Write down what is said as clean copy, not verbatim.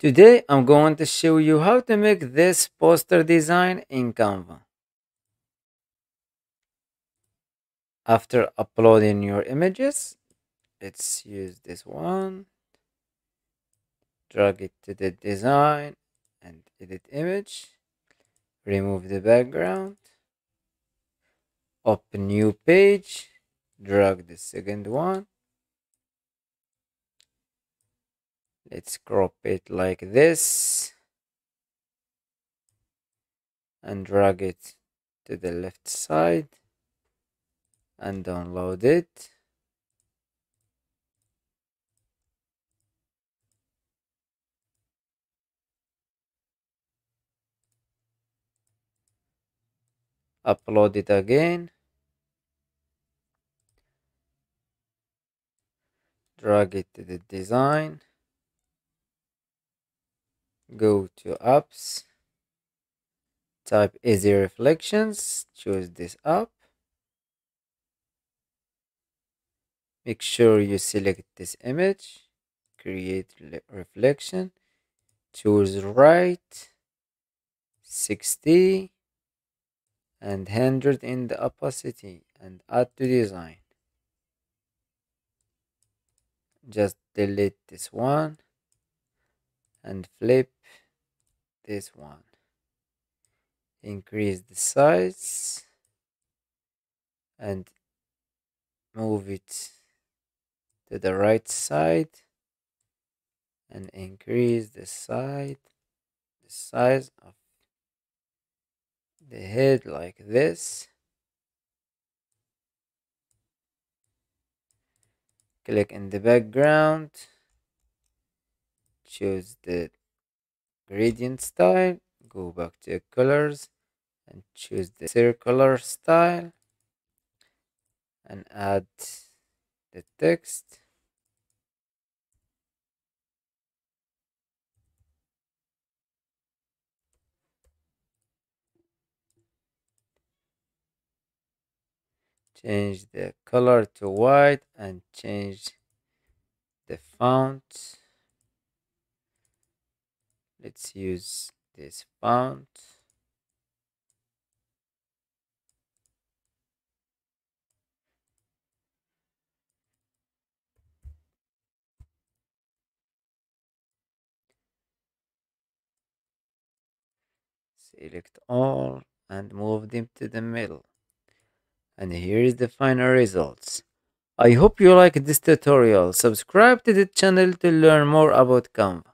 Today, I'm going to show you how to make this poster design in Canva. After uploading your images, let's use this one. Drag it to the design and edit image. Remove the background. Open new page. Drag the second one. Let's crop it like this and drag it to the left side and download it. Upload it again. Drag it to the design. Go to apps, type easy reflections, choose this app. Make sure you select this image, create reflection, choose right, 60 and 100 in the opacity and add to design. Just delete this one and flip this one. Increase the size and move it to the right side and increase the size of the head like this. Click in the background, choose the gradient style, go back to colors and choose the circular style and add the text. Change the color to white and change the font. Let's use this font. Select all and move them to the middle. And here is the final results. I hope you like this tutorial. Subscribe to the channel to learn more about Canva.